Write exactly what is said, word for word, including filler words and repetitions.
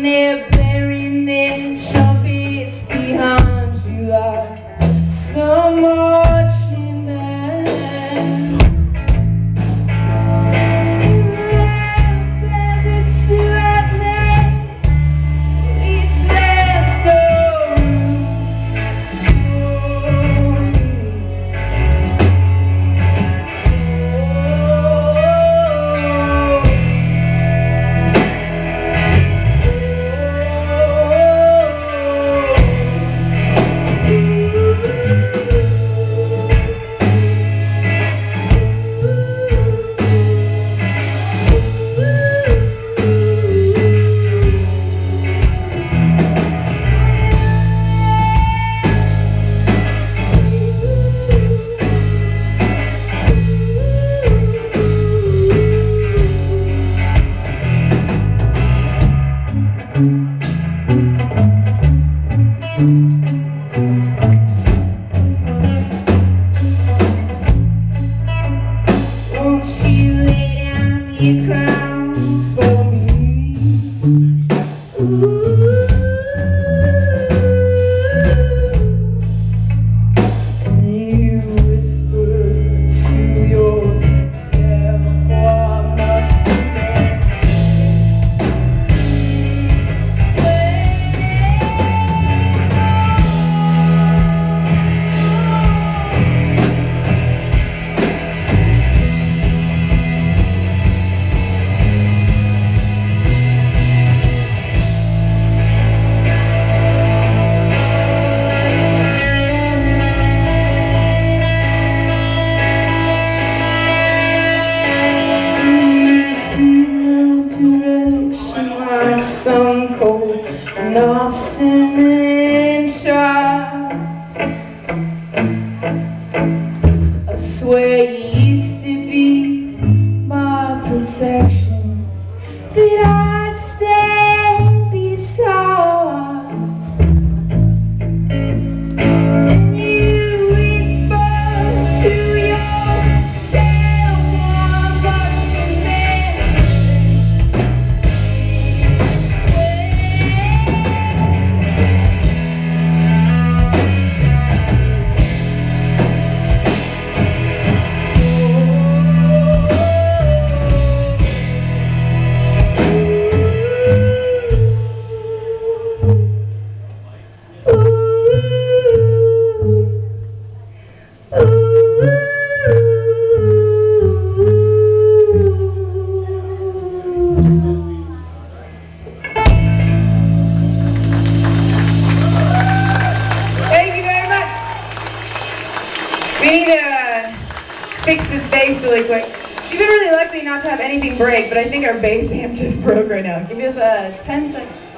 in there, burying their trumpets behind you like some marching band. Some cold and obstinate child, I swear you used to be my protection, that I'd stand beside, and you whisper to yourself, I must admit. We need to fix this bass really quick. You've been really lucky not to have anything break, but I think our bass amp just broke right now. Give us a ten second.